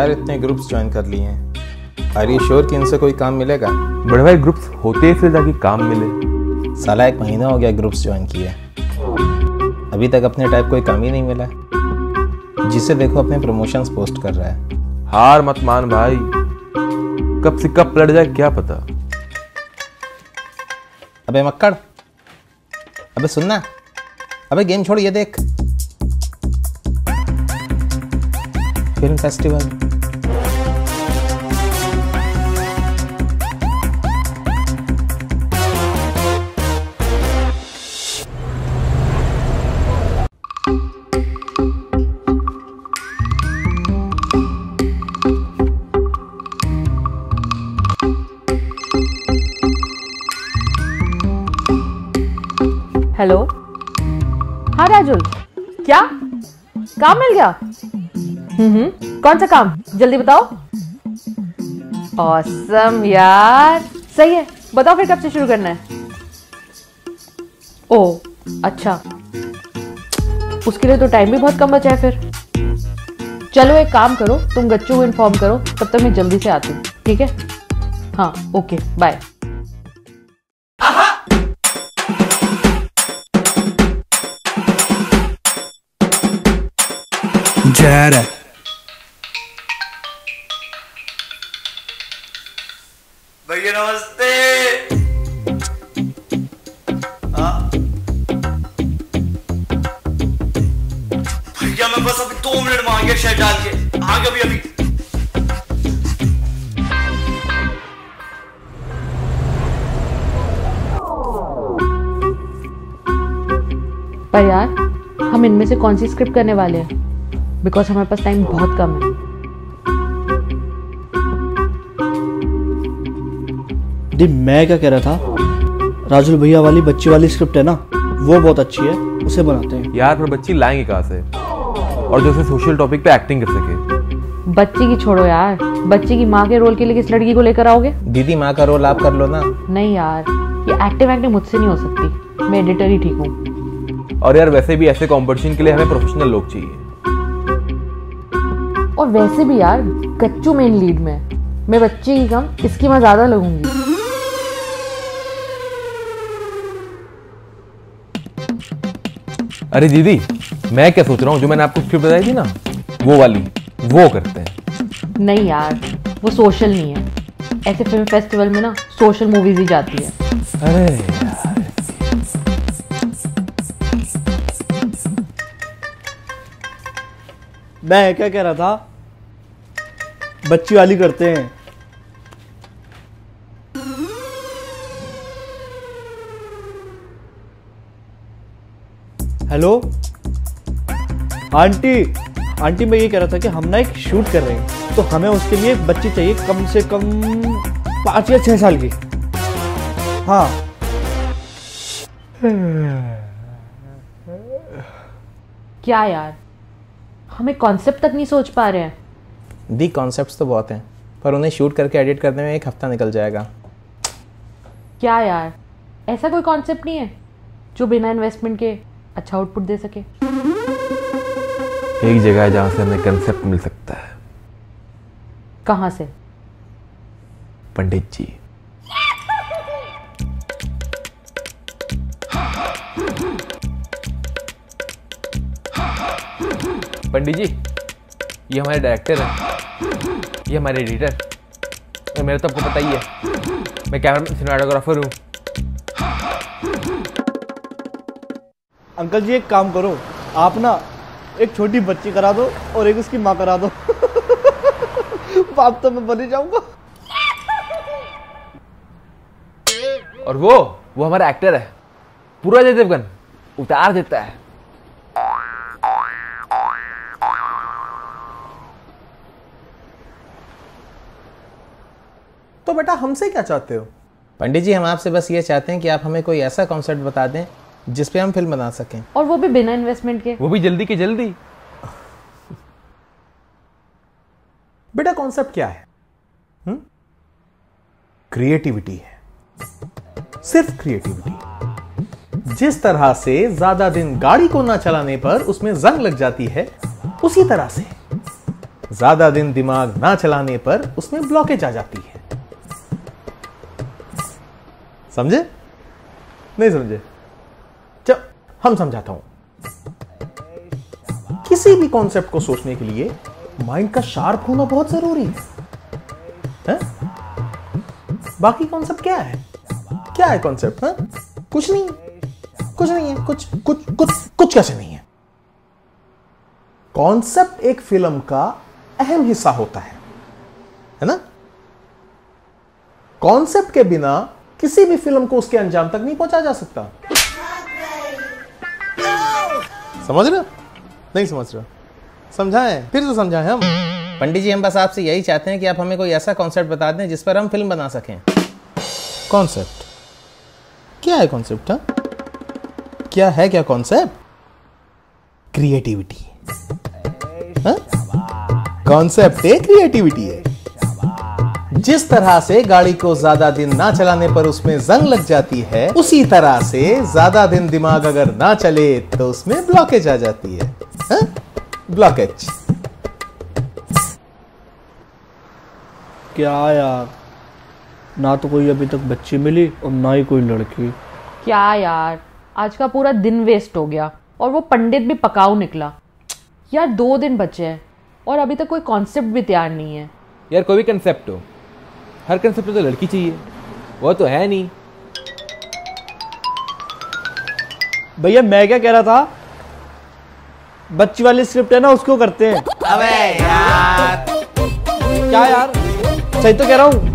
यार इतने groups join कर लिए हैं, आर यू श्योर कि इनसे कोई काम मिलेगा? बड़े भाई ग्रुप्स होते ही फिर ताकि काम मिले। साला एक महीना हो गया ग्रुप्स ज्वाइन किए, अभी तक अपने टाइप कोई काम ही नहीं मिला। जिसे देखो अपने प्रमोशंस पोस्ट कर रहा है। हार मत मान भाई, कब से कब पलट जाए क्या पता। अबे मक्कड़, अबे सुनना, अबे गेम छोड़, ये देख फिल्म फेस्टिवल। हेलो, हाँ राजुल, क्या काम मिल गया? कौन सा काम, जल्दी बताओ। ऑसम यार, सही है, बताओ फिर कब से शुरू करना है? ओ अच्छा, उसके लिए तो टाइम भी बहुत कम बचा है फिर। चलो एक काम करो, तुम गच्चू को इन्फॉर्म करो, तब तक मैं जल्दी से आती हूँ, ठीक है? हाँ ओके बाय। जहर है, भैया नमस्ते। भैया मैं बस अभी 2 मिनट में आ गया, शहर डाल के आ गया अभी। पर यार हम इनमें से कौन सी स्क्रिप्ट करने वाले हैं? बिकॉज हमारे पास टाइम बहुत कम है। दी मैं क्या कह रहा था, राजुल भैया वाली बच्ची वाली स्क्रिप्ट है ना, वो बहुत अच्छी है, उसे बनाते हैं। यार पर बच्ची लाएंगे कहाँ से, और जो उसे सोशल टॉपिक पे एक्टिंग कर सके। बच्ची की छोड़ो यार, बच्ची की माँ के रोल के लिए किस लड़की को लेकर आओगे? दीदी माँ का रोल आप कर लो ना। नहीं यार, ये एक्टिंग मुझसे नहीं हो सकती, मैं एडिटर ही ठीक हूँ। और यार वैसे भी ऐसे कॉम्पिटिशन के लिए हमें प्रोफेशनल लोग चाहिए। और वैसे भी यार गच्चू मेन लीड में, मैं बच्चे की कम इसकी मैं ज्यादा लगूंगी। अरे दीदी मैं क्या सोच रहा हूँ, जो मैंने आपको स्क्रिप्ट बताई थी ना वो वाली, वो करते हैं। नहीं यार वो सोशल नहीं है, ऐसे फिल्म फेस्टिवल में ना सोशल मूवीज ही जाती है। अरे यार मैं क्या कह रहा था, बच्ची वाली करते हैं। हेलो आंटी, आंटी मैं ये कह रहा था कि हम ना एक शूट कर रहे हैं, तो हमें उसके लिए एक बच्ची चाहिए, कम से कम 5 या 6 साल की। हाँ क्या यार, हमें कॉन्सेप्ट तक नहीं सोच पा रहे हैं। दी कॉन्सेप्ट्स तो बहुत हैं, पर उन्हें शूट करके एडिट करने में 1 हफ्ता निकल जाएगा। क्या यार, ऐसा कोई कॉन्सेप्ट नहीं है जो बिना इन्वेस्टमेंट के अच्छा आउटपुट दे सके? एक जगह है जहाँ से हमें कॉन्सेप्ट मिल सकता है। कहाँ से? पंडित जी। पंडित जी ये हमारे डायरेक्टर हैं, ये हमारे एडिटर, और मेरा तो आपको पता ही है, मैं कैमरा सिनेमाटोग्राफर हूँ। अंकल जी एक काम करो, आप ना एक छोटी बच्ची करा दो और एक उसकी माँ करा दो। बाप तो मैं बन ही जाऊंगा। और वो हमारा एक्टर है, पूरा जय देवगन उतार देता है। तो बेटा हमसे क्या चाहते हो? पंडित जी हम आपसे बस ये चाहते हैं कि आप हमें कोई ऐसा कॉन्सेप्ट बता दें जिस पे हम फिल्म बना सकें, और वो भी बिना इन्वेस्टमेंट के, वो भी जल्दी के जल्दी। बेटा कॉन्सेप्ट क्या है? क्रिएटिविटी है, सिर्फ क्रिएटिविटी। जिस तरह से ज्यादा दिन गाड़ी को ना चलाने पर उसमें जंग लग जाती है, उसी तरह से ज्यादा दिन दिमाग ना चलाने पर उसमें ब्लॉकेज आ जाती है। समझे? नहीं समझे? चल हम समझाता हूं। किसी भी कॉन्सेप्ट को सोचने के लिए माइंड का शार्प होना बहुत जरूरी है, बाकी कॉन्सेप्ट क्या है? क्या है कॉन्सेप्ट? कुछ नहीं, कुछ नहीं है, कुछ कुछ कुछ कुछ कैसे नहीं है। कॉन्सेप्ट एक फिल्म का अहम हिस्सा होता है ना? कॉन्सेप्ट के बिना किसी भी फिल्म को उसके अंजाम तक नहीं पहुंचा जा सकता। समझ रहे? नहीं समझ रहे? समझाएं, फिर तो समझाएं हम। पंडित जी, हम बस आपसे यही चाहते हैं कि आप हमें कोई ऐसा कॉन्सेप्ट बता दें जिस पर हम फिल्म बना सकें। कॉन्सेप्ट क्या है? कॉन्सेप्ट क्या है? क्या कॉन्सेप्ट? क्रिएटिविटी। कॉन्सेप्ट है, क्रिएटिविटी है। जिस तरह से गाड़ी को ज्यादा दिन ना चलाने पर उसमें जंग लग जाती है, उसी तरह से ज्यादा दिन दिमाग अगर ना चले तो उसमें ब्लॉकेज आ जाती है। ब्लॉकेज क्या यार, ना तो कोई अभी तक बच्ची मिली और ना ही कोई लड़की। क्या यार, आज का पूरा दिन वेस्ट हो गया और वो पंडित भी पकाऊ निकला। यार 2 दिन बचे हैं और अभी तक कोई कॉन्सेप्ट भी तैयार नहीं है। यार कोई भी कंसेप्ट हो, हर कंसेप्ट में तो लड़की चाहिए, वो तो है नहीं। भैया मैं क्या कह रहा था, बच्ची वाली स्क्रिप्ट है ना, उसको करते हैं। अबे यार क्या यार, सही तो कह रहा हूँ।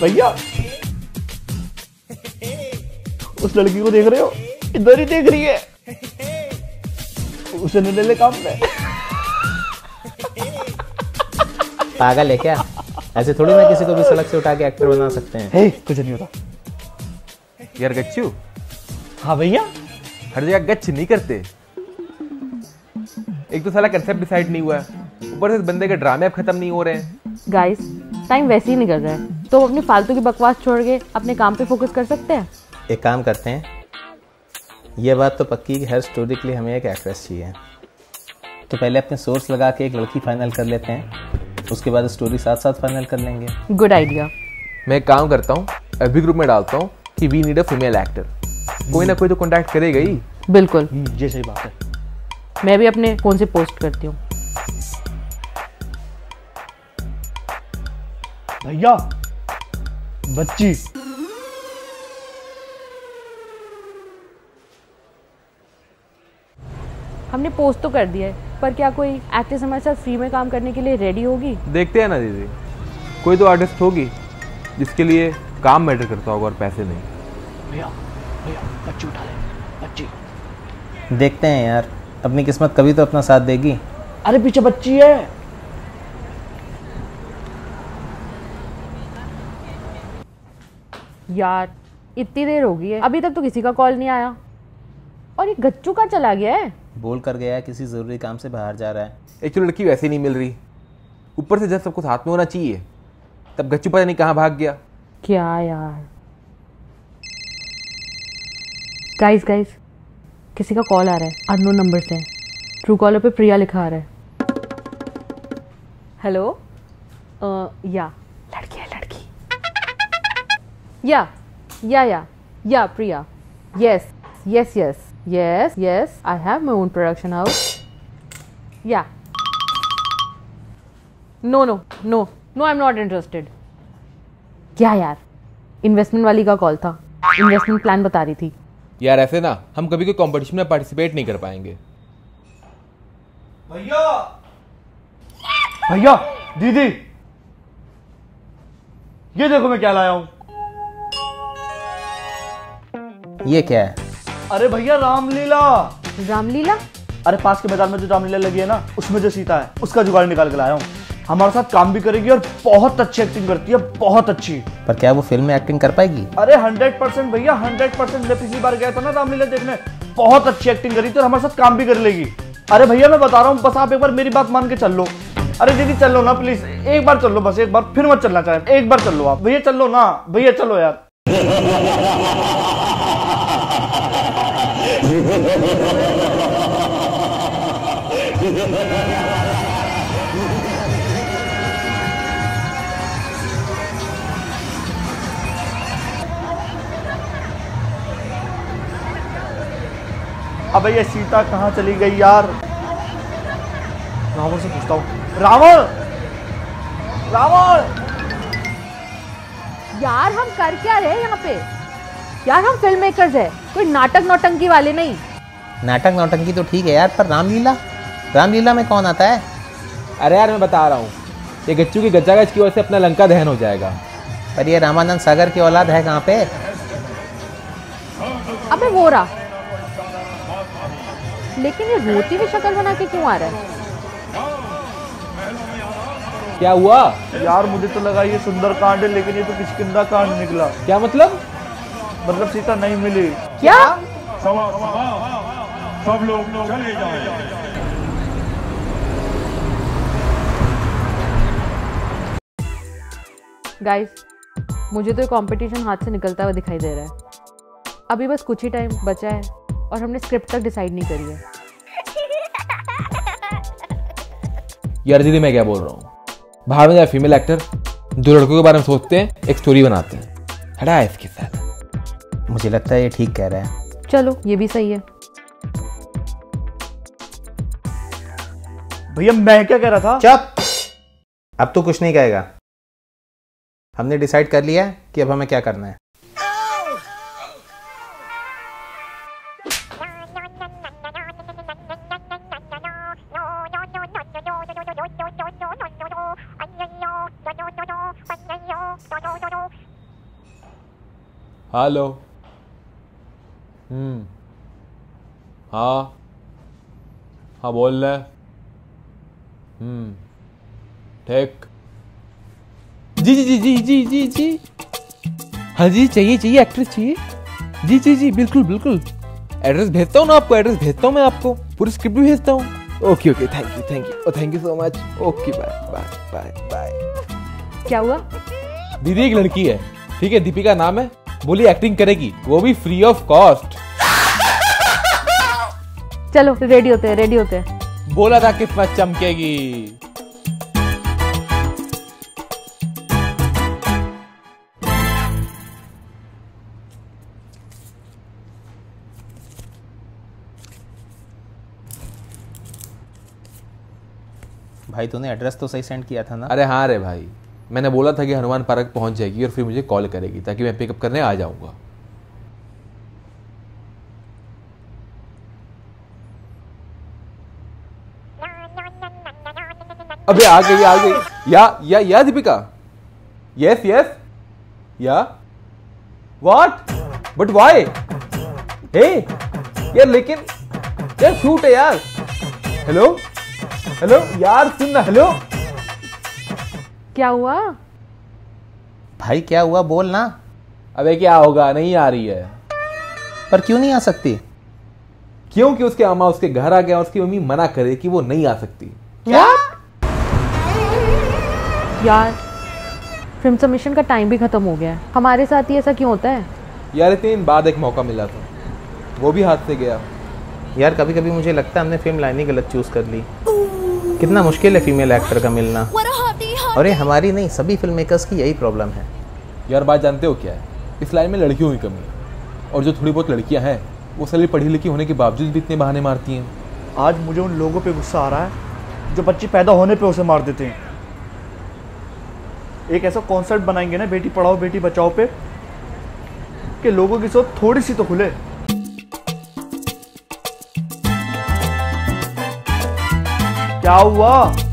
भैया उस लड़की को देख रहे हो, इधर ही देख रही है, उसे ले ले काम में। पागल है क्या? ऐसे थोड़ी ना किसी को भी सड़क से उठा के एक्टर बना सकते हैं। हे कुछ नहीं होता यार। गच्चू। हाँ भैया, हर जगह गच्च नहीं करते। एक तो साला कंसेप्ट डिसाइड नहीं हुआ है, ऊपर से बंदे के ड्रामे अब खत्म नहीं हो रहे हैं। गाइस टाइम वैसे ही निकल रहा है, तो अपनी फालतू की बकवास छोड़ के अपने काम पे फोकस कर सकते हैं। एक काम करते हैं, ये बात तो पक्की कि हर स्टोरी के लिए हमें एक एक्ट्रेस चाहिए, तो पहले अपने सोर्स लगा के एक लड़की फाइनल कर लेते हैं, उसके बाद स्टोरी साथ साथ फाइनल कर लेंगे। Good idea. मैं एक काम करता हूँ, एफबी ग्रुप में डालता हूँ कि we need a female actor, कोई ना कोई तो कॉन्टेक्ट करेगा ही। बिल्कुल, ये सही बात है। मैं भी अपने फोन से पोस्ट करती हूँ। भैया बच्ची, हमने पोस्ट तो कर दिया है, पर क्या कोई एक्ट्रेस हमारे साथ फ्री में काम करने के लिए रेडी होगी? देखते हैं ना दीदी, कोई तो आर्टिस्ट होगी जिसके लिए काम मैटर करता होगा और पैसे नहीं। भैया भैया बच्ची उठा ले, बच्ची। देखते हैं यार, अपनी किस्मत कभी तो अपना साथ देगी। अरे पीछे बच्ची है। यार इतनी देर हो गई है, अभी तक तो किसी का कॉल नहीं आया, और ये गच्चू का चला गया है। बोल कर गया है, किसी जरूरी काम से बाहर जा रहा है। एक तो लड़की वैसे नहीं मिल रही, ऊपर से जब सब कुछ हाथ में होना चाहिए तब गच्चू पता नहीं कहाँ भाग गया। क्या यार, गाइस गाइस किसी का कॉल आ रहा है, अननोन नंबर से, ट्रू कॉलर पे प्रिया लिखा आ रहा है। Hello, yeah yeah Priya, yes yes yes yes yes, I have my own production house. Yeah no no no no, I am not interested. क्या यार, इन्वेस्टमेंट वाली का कॉल था, इन्वेस्टमेंट प्लान बता रही थी। यार ऐसे ना हम कभी कोई कॉम्पिटिशन में पार्टिसिपेट नहीं कर पाएंगे। भैया भैया दीदी, ये देखो मैं क्या लाया हूँ। ये क्या है? अरे भैया रामलीला। रामलीला? अरे पास के बाजार में जो रामलीला लगी है ना, उसमें जो सीता है उसका जुगाड़ निकाल के लाया हूँ। हमारे साथ काम भी करेगी और बहुत अच्छी एक्टिंग करती है, बहुत अच्छी। पर क्या वो फिल्म में एक्टिंग कर पाएगी? अरे 100% भैया, 100%। मैं पिछली बार गया था ना रामलीला देखने, बहुत अच्छी एक्टिंग करी थी और हमारे साथ काम भी कर लेगी। अरे भैया मैं बता रहा हूँ, बस आप एक बार मेरी बात मान के चल लो। अरे दीदी चल लो ना प्लीज, एक बार चल लो, बस एक बार, फिर मत चलना चाहे, एक बार चल लो आप। भैया चल लो ना, भैया चलो यार। अब ये सीता कहाँ चली गई यार? रावण से पूछता हूँ। रावण, रावण यार, हम कर क्या रहे यहाँ पे यार? हम फिल्म मेकर्स है, कोई नाटक नौटंकी वाले नहीं। नाटक नौटंकी तो ठीक है यार, पर रामलीला, रामलीला में कौन आता है? अरे यार मैं बता रहा हूँ, ये गच्चू की गच्चागच की ओर से अपना लंका दहन हो जाएगा। पर ये रामानंद सागर की औलाद है कहाँ पे? अबे वो रहा, लेकिन ये रोती हुई शक्ल बना के क्यों आ रहा है? क्या हुआ यार? मुझे तो लगा ये सुंदर कांड है, लेकिन ये तो किष्किंधा कांड निकला। क्या मतलब? मतलब सीता नहीं मिली। क्या सब लोग चले जाएं? गाइस मुझे तो कंपटीशन हाथ से निकलता हुआ दिखाई दे रहा है। अभी बस कुछ ही टाइम बचा है और हमने स्क्रिप्ट तक डिसाइड नहीं करी है। यार दीदी मैं क्या बोल रहा हूँ, बाहर में जाए फीमेल एक्टर दो लड़कों के बारे में सोचते हैं, एक स्टोरी बनाते हैं, हटा इसके साथ। मुझे लगता है ये ठीक कह रहा है। चलो ये भी सही है। भैया मैं क्या कह रहा था? चुप, अब तो कुछ नहीं कहेगा। हमने डिसाइड कर लिया है कि अब हमें क्या करना है। हेलो, हाँ हाँ बोल रहे, ठीक, जी जी जी जी जी जी जी, हाँ जी चाहिए चाहिए, एक्ट्रेस चाहिए, जी जी जी बिल्कुल बिल्कुल। एड्रेस भेजता हूँ ना आपको, एड्रेस भेजता हूँ मैं आपको, पूरी स्क्रिप्ट भी भेजता हूँ। Okay okay, thank you thank you, thank you so much, okay bye bye bye bye. क्या हुआ? दीदी एक लड़की है, ठीक है, दीपिका नाम है, बोली एक्टिंग करेगी, वो भी फ्री ऑफ कॉस्ट। चलो रेडी होते हैं, रेडी होते हैं। बोला था कितना चमकेगी। भाई तूने एड्रेस तो सही सेंड किया था ना? अरे हाँ रे भाई, मैंने बोला था कि हनुमान पार्क पहुंच जाएगी और फिर मुझे कॉल करेगी ताकि मैं पिकअप करने आ जाऊंगा। अबे आ गई या Deepika, yes yes yeah, what but why? Hey यार लेकिन यार शूट है यार। हेलो हेलो यार सुनना, हेलो क्या हुआ? भाई क्या हुआ बोल ना। अबे क्या होगा, नहीं आ रही है। पर क्यों नहीं आ सकती? क्योंकि उसके मामा उसके घर आ गया, उसकी मम्मी मना करे कि वो नहीं आ सकती। क्या यार, फिल्म सबमिशन का टाइम भी खत्म हो गया है, हमारे साथ ही ऐसा क्यों होता है यार? इतने दिन बाद एक मौका मिला था, वो भी हाथ से गया। यार कभी कभी मुझे लगता है हमने फिल्म लाइन ही गलत चूज कर ली। कितना मुश्किल है फीमेल एक्टर का मिलना, और ये हमारी नहीं सभी फिल्म मेकर्स की यही प्रॉब्लम है। यार बात जानते हो क्या है, इस लाइन में लड़कियों की कमी है, और जो थोड़ी बहुत लड़कियां हैं वो सारी पढ़ी लिखी होने के बावजूद भी इतने बहाने मारती हैं। आज मुझे उन लोगों पे गुस्सा आ रहा है जो बच्चे पैदा होने पे उसे मार देते हैं। एक ऐसा कॉन्सेप्ट बनाएंगे ना बेटी पढ़ाओ बेटी बचाओ पे, कि लोगों की सोच थोड़ी सी तो खुले। क्या हुआ?